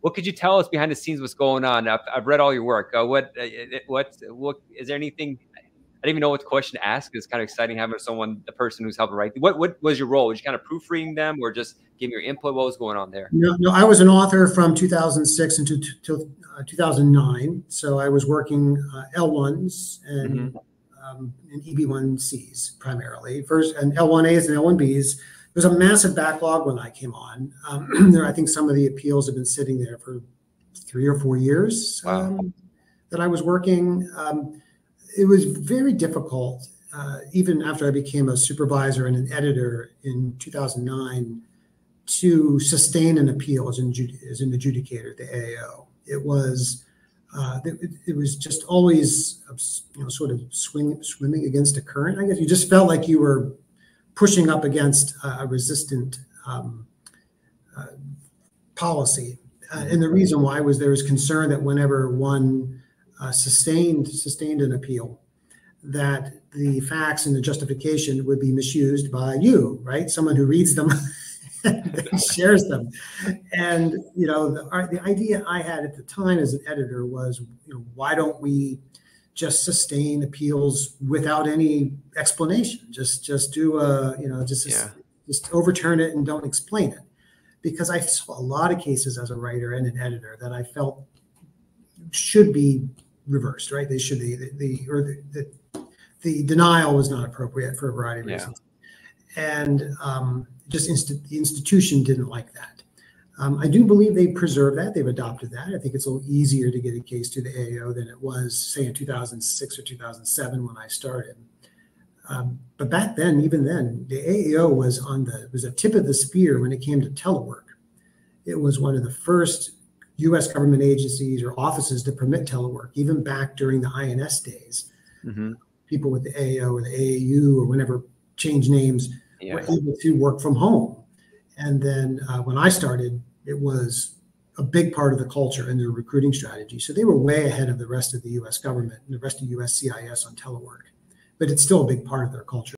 What could you tell us behind the scenes? What's going on? I've read all your work. What is there anything? I didn't even know what question to ask. It's kind of exciting having someone, the person who's helping write. What was your role? Was you kind of proofreading them, or just giving your input? What was going on there? No, I was an author from 2006 until 2009. So I was working L1s and. Mm-hmm. And EB1Cs primarily, first, and L1As and L1Bs. There's a massive backlog when I came on. I think some of the appeals have been sitting there for 3 or 4 years. Wow. That I was working. It was very difficult, even after I became a supervisor and an editor in 2009, to sustain an appeal as an adjudicator, the A.O. It was just always, sort of swimming against a current. I guess you just felt like you were pushing up against a resistant policy. And the reason why was there was concern that whenever one sustained an appeal, that the facts and the justification would be misused by you, right? Someone who reads them and shares them. And the idea I had at the time as an editor was, why don't we just sustain appeals without any explanation? Just do a, just overturn it and don't explain it. Because I saw a lot of cases as a writer and an editor that I felt should be reversed, right? They should be the denial was not appropriate for a variety of reasons. And the institution didn't like that. I do believe they preserve that. They've adopted that. I think it's a little easier to get a case to the AAO than it was, say, in 2006 or 2007 when I started. But back then, even then, the AAO was the tip of the spear when it came to telework. It was one of the first U.S. government agencies or offices to permit telework, even back during the INS days. Mm-hmm. People with the AAO or the AAU or whenever change names were able to work from home. And then when I started, it was a big part of the culture and their recruiting strategy. So they were way ahead of the rest of the U.S. government and the rest of USCIS on telework, but it's still a big part of their culture.